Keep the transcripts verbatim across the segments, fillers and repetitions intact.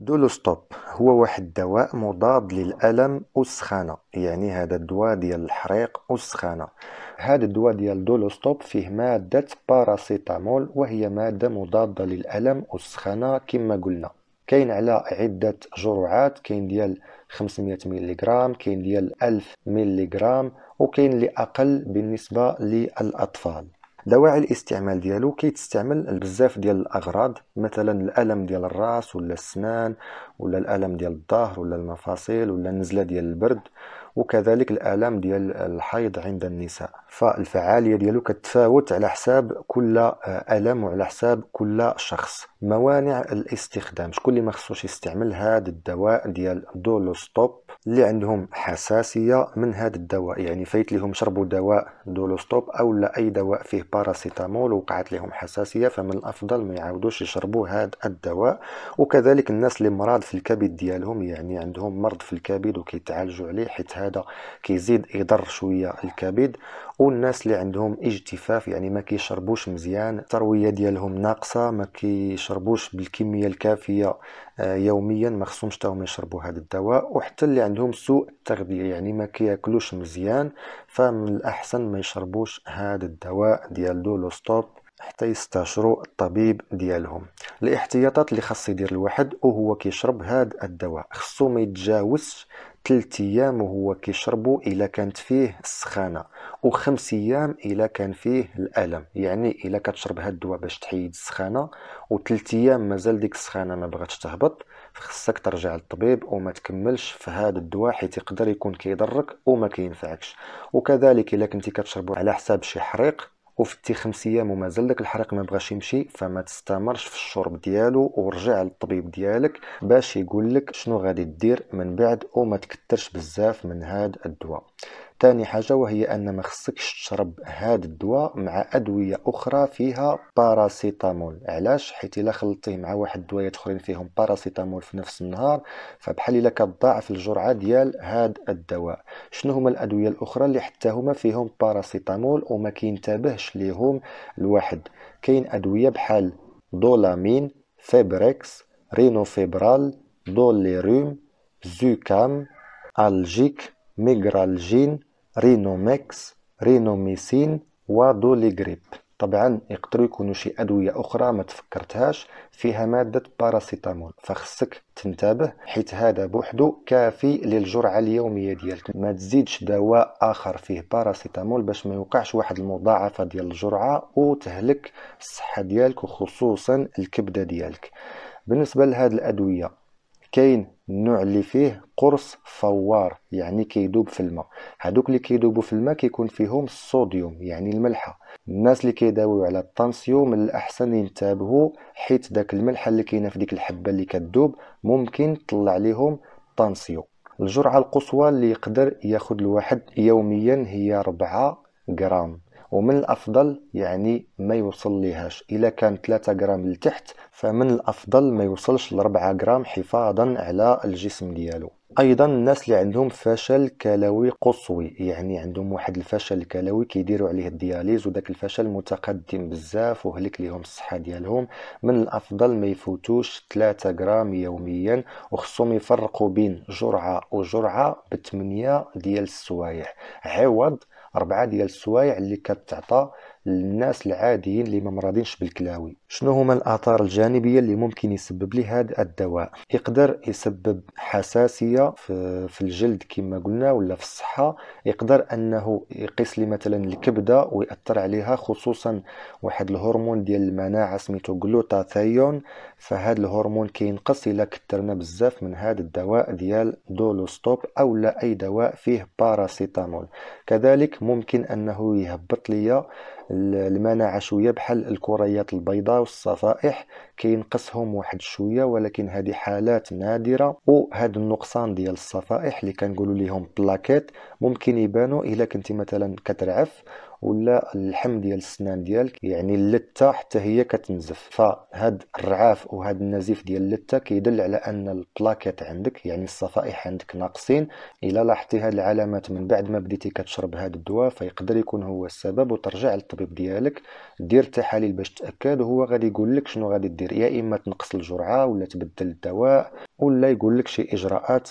دولوستوب هو واحد الدواء مضاد للألم والسخانة، يعني هذا الدواء ديال الحريق والسخانة. هذا الدواء ديال دولوستوب فيه مادة باراسيتامول وهي مادة مضادة للألم والسخانة كما قلنا. كاين على عدة جرعات، كاين ديال خمسمية ملغرام، كاين ديال ألف ملغرام، وكاين لأقل بالنسبة للأطفال. دواعي الاستعمال ديالو كيتستعمل لبزاف ديال الاغراض، مثلا الالم ديال الراس ولا السنان ولا الالم ديال الظهر ولا المفاصل ولا النزله ديال البرد، وكذلك الالم ديال الحيض عند النساء. فالفعاليه ديالو كتفاوت على حساب كل الم وعلى حساب كل شخص. موانع الاستخدام، شكون اللي ما خصوش يستعمل هذا الدواء ديال دولوستوب؟ اللي عندهم حساسيه من هذا الدواء، يعني فايت لهم شربوا دواء دولوستوب او لا اي دواء فيه باراسيتامول وقعت لهم حساسيه، فمن الافضل ما يعاودوش يشربوا هذا الدواء. وكذلك الناس اللي مرض في الكبد ديالهم، يعني عندهم مرض في الكبد وكيتعالجوا عليه، حيت هذا كيزيد يضر شويه الكبد. والناس اللي عندهم اجتفاف، يعني ما كيشربوش مزيان، الترويه ديالهم ناقصه، ما كيشربوش بالكميه الكافيه يوميا، ما خصهمش تاهم يشربوا هذا الدواء. وحتى اللي عندهم سوء التغذيه، يعني ما كياكلوش مزيان، فمن الاحسن ما يشربوش هذا الدواء ديال دولوستوب حتى يستشيروا الطبيب ديالهم. الاحتياطات اللي خاص يدير الواحد وهو كيشرب هذا الدواء، خصو ما يتجاوزش ثلاث ايام وهو كيشربو الا كانت فيه السخانه، وخمس ايام الا كان فيه الالم. يعني الا كتشرب هاد الدواء باش تحيد السخانه وثلاث ايام مازال ديك السخانه ما بغاتش تهبط، خصك ترجع للطبيب وما تكملش في هذا الدواء، حيت يقدر يكون كيضرك وما كينفعكش. وكذلك الا كنتي كتشربو على حساب شي حريق وفتي خمس ايام ومازال داك الحريق ما بغاش يمشي، فما تستمرش في الشرب ديالو ورجع للطبيب ديالك باش يقول لك شنو غادي دير من بعد، وما تكترش بزاف من هاد الدواء. ثاني حاجه وهي ان ما خصكش تشرب هذا الدواء مع ادويه اخرى فيها باراسيتامول. علاش؟ حيت الا خلطتيه مع واحد الدوايات اخرين فيهم باراسيتامول في نفس النهار، فبحال الا كتضاعف الجرعه ديال هذا الدواء. شنو هما الادويه الاخرى اللي حتى هما فيهم باراسيتامول وما كينتبهش ليهم الواحد؟ كاين ادويه بحال دولامين، فيبريكس، رينوفيبرال، دوليروم، زوكام، ألجيك، ميغرالجين، رينو ميكس، رينو ميسين، ودولي غريب. طبعا يقدروا يكونوا شي ادويه اخرى ما تفكرتهاش فيها ماده باراسيتامول، فخصك تنتبه، حيت هذا بوحدو كافي للجرعه اليوميه ديالك. ما تزيدش دواء اخر فيه باراسيتامول باش ما يوقعش واحد المضاعفه ديال الجرعه وتهلك الصحه ديالك وخصوصا الكبده ديالك. بالنسبه لهاد الادويه كاين النوع اللي فيه قرص فوار، يعني كيدوب في الماء. هادوك اللي كيدوبوا في الماء كيكون فيهم الصوديوم، يعني الملحه. الناس اللي كيداويو على الطنسيوم من الاحسن ينتبهوا، حيت داك الملحه اللي كاينه في ديك الحبه اللي كتذوب ممكن تطلع ليهم الطنسيوم. الجرعه القصوى اللي يقدر ياخذ الواحد يوميا هي أربعة غرام، ومن الافضل يعني ما يوصل ليهاش. الا كان ثلاثة غرام لتحت فمن الافضل ما يوصلش ل أربعة غرام حفاظا على الجسم ديالو. ايضا الناس اللي عندهم فشل كلوي قصوي، يعني عندهم واحد الفشل الكلوي كيديروا عليه الدياليز، وداك الفشل متقدم بزاف وهلك ليهم الصحه ديالهم، من الافضل ما يفوتوش ثلاثة غرام يوميا، وخصهم يفرقوا بين جرعه وجرعه بثمانية ديال السوايع، عوض أربعة ديال السوايع اللي كتعطى للناس العاديين اللي ما مرضينش بالكلاوي. شنو هما الآثار الجانبية اللي ممكن يسبب لي هذا الدواء؟ يقدر يسبب حساسية في الجلد كما قلنا ولا في الصحة، يقدر أنه يقيس لي مثلا الكبدة ويأثر عليها، خصوصا واحد الهرمون ديال المناعة سميتو جلوتاثيون، فهاد الهرمون كينقص إلا كثرنا بزاف من هذا الدواء ديال دولوستوب أو لا أي دواء فيه باراسيتامول. كذلك ممكن أنه يهبط لي المناعه شويه، بحال الكريات البيضاء والصفائح كينقصهم واحد شويه، ولكن هذه حالات نادره. وهذا النقصان ديال الصفائح اللي كنقولوا ليهم بلاكيت ممكن يبانوا الا كنتي مثلا كترعف ولا اللحم ديال السنان ديالك، يعني اللثه حتى هي كتنزف، فهاد الرعاف وهاد النزيف ديال اللثه كيدل على ان البلاكيت عندك، يعني الصفائح عندك ناقصين. الا لاحظتي هاد العلامات من بعد ما بديتي كتشرب هاد الدواء فيقدر يكون هو السبب، وترجع للطبيب ديالك دير تحاليل باش تاكد وهو غادي يقول لك شنو غادي دير دير، يا اما تنقص الجرعه ولا تبدل الدواء ولا يقول لك شي اجراءات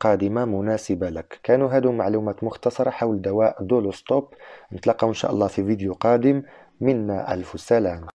قادمه مناسبه لك. كانوا هادو معلومات مختصره حول دواء دولوستوب، نتلاقاو ان شاء الله في فيديو قادم. منا الف سلامه.